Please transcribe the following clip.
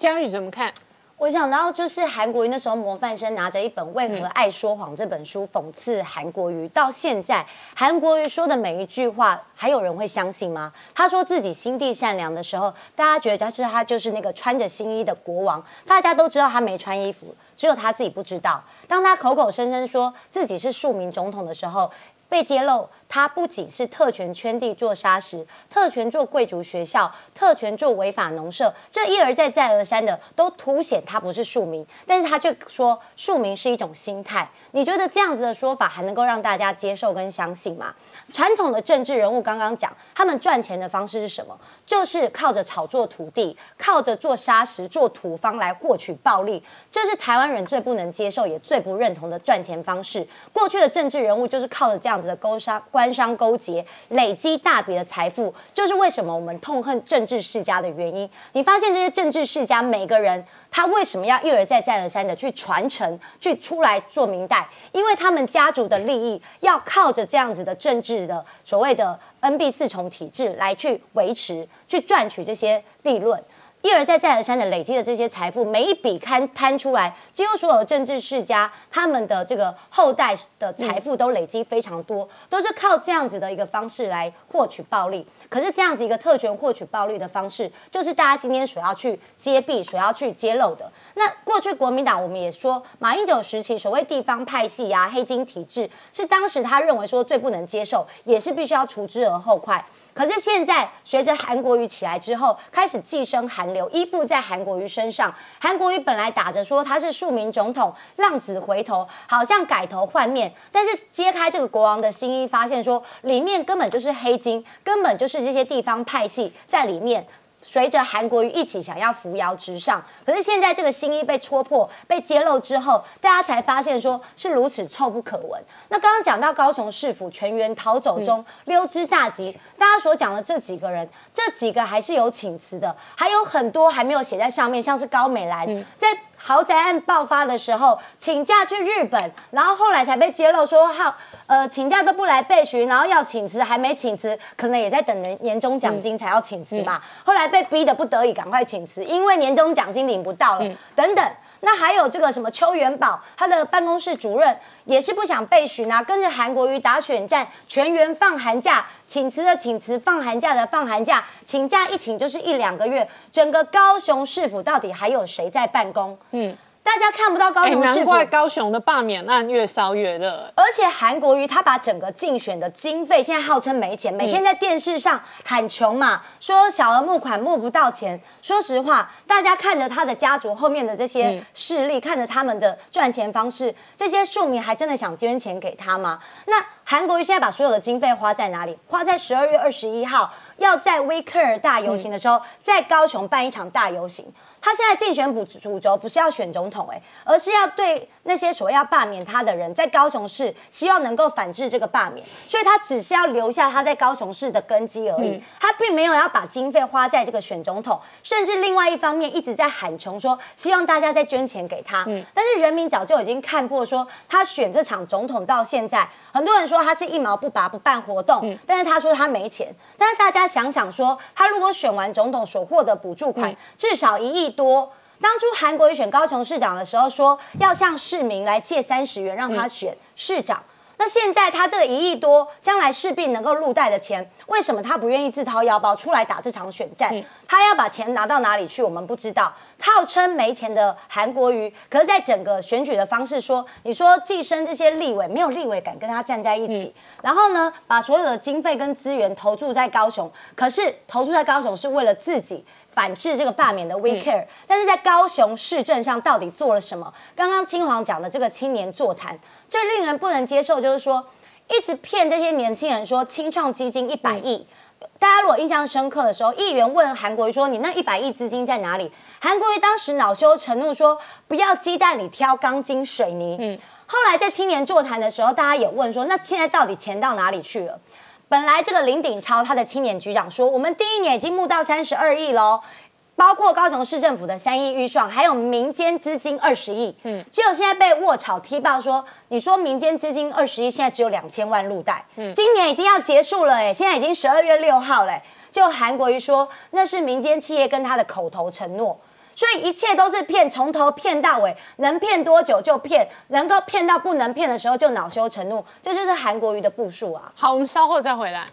嘉宇怎么看？我想到就是韩国瑜那时候模范生拿着一本《为何爱说谎》这本书讽刺韩国瑜，到现在韩国瑜说的每一句话，还有人会相信吗？他说自己心地善良的时候，大家觉得他就是那个穿着新衣的国王，大家都知道他没穿衣服，只有他自己不知道。当他口口声声说自己是庶民总统的时候，被揭露，他不仅是特权圈地做砂石，特权做贵族学校，特权做违法农舍，这一而再再而三的都凸显他不是庶民，但是他却说庶民是一种心态。你觉得这样子的说法还能够让大家接受跟相信吗？传统的政治人物刚刚讲，他们赚钱的方式是什么？就是靠着炒作土地，靠着做砂石、做土方来获取暴利，这是台湾人最不能接受也最不认同的赚钱方式。过去的政治人物就是靠着这样的官商勾结，累积大笔的财富，就是为什么我们痛恨政治世家的原因。你发现这些政治世家每个人，他为什么要一而再再而三的去传承，去出来做明代？因为他们家族的利益要靠着这样子的政治的所谓的NB 四重体制来去维持，去赚取这些利润。一而再再而三的累积的这些财富，每一笔摊出来，几乎所有政治世家他们的这个后代的财富都累积非常多，都是靠这样子的一个方式来获取暴利。可是这样子一个特权获取暴利的方式，就是大家今天所要去揭弊、所要去揭露的。那过去国民党我们也说，马英九时期所谓地方派系啊、黑金体制，是当时他认为说最不能接受，也是必须要除之而后快。可是现在，随着韩国瑜起来之后，开始寄生韩流，依附在韩国瑜身上。韩国瑜本来打着说他是庶民总统，浪子回头，好像改头换面。但是揭开这个国王的新衣，发现说里面根本就是黑金，根本就是这些地方派系在里面。随着韩国瑜一起想要扶摇直上，可是现在这个新衣被戳破、被揭露之后，大家才发现说是如此臭不可闻。那刚刚讲到高雄市府全员逃走中溜之大吉，大家所讲的这几个人，这几个还是有请辞的，还有很多还没有写在上面，像是高美兰在豪宅案爆发的时候请假去日本，然后后来才被揭露说请假都不来备询，然后要请辞还没请辞，可能也在等年终奖金才要请辞嘛。后来被逼得不得已赶快请辞，因为年终奖金领不到了等等。那还有这个什么邱元宝，他的办公室主任也是不想备询啊，跟着韩国瑜打选战，全员放寒假，请辞的请辞，放寒假的放寒假，请假一请就是一两个月。整个高雄市府到底还有谁在办公？大家看不到高雄市府，难怪高雄的罢免案越烧越热。而且韩国瑜他把整个竞选的经费，现在号称没钱，每天在电视上喊穷嘛，说小额募款募不到钱。说实话，大家看着他的家族后面的这些势力，看着他们的赚钱方式，这些庶民还真的想捐钱给他吗？那韩国瑜现在把所有的经费花在哪里？花在12月21号要在威克尔大游行的时候，在高雄办一场大游行。他现在竞选主轴不是要选总统而是要对那些所谓要罢免他的人，在高雄市希望能够反制这个罢免，所以他只是要留下他在高雄市的根基而已。他并没有要把经费花在这个选总统，甚至另外一方面一直在喊穷，说希望大家再捐钱给他。但是人民早就已经看破，说他选这场总统到现在，很多人说他是一毛不拔不办活动，但是他说他没钱。但是大家想想说，他如果选完总统所获得补助款至少1亿多。当初韩国瑜选高雄市长的时候说要向市民来借30元让他选市长，那现在他这个1亿多，将来势必能够入袋的钱，为什么他不愿意自掏腰包出来打这场选战？他要把钱拿到哪里去，我们不知道。号称没钱的韩国瑜，可是在整个选举的方式说，你说寄生这些立委，没有立委敢跟他站在一起。然后呢，把所有的经费跟资源投注在高雄，可是投注在高雄是为了自己反制这个罢免的 We Care，但是在高雄市政上到底做了什么？刚刚清皇讲的这个青年座谈，最令人不能接受就是说，一直骗这些年轻人说青创基金100亿。大家如果印象深刻的时候，议员问韩国瑜说：“你那100亿资金在哪里？”韩国瑜当时恼羞成怒说：“不要鸡蛋里挑钢筋水泥。”后来在青年座谈的时候，大家也问说：“那现在到底钱到哪里去了？”本来这个林鼎超他的青年局长说，我们第一年已经募到32亿喽，包括高雄市政府的3亿预算，还有民间资金20亿。只有现在被卧草踢爆说，你说民间资金20亿，现在只有2000万入袋，今年已经要结束了现在已经12月6号了就韩国瑜说那是民间企业跟他的口头承诺。所以一切都是骗，从头骗到尾，能骗多久就骗，能够骗到不能骗的时候就恼羞成怒，这就是韩国瑜的步数啊。好，我们稍后再回来。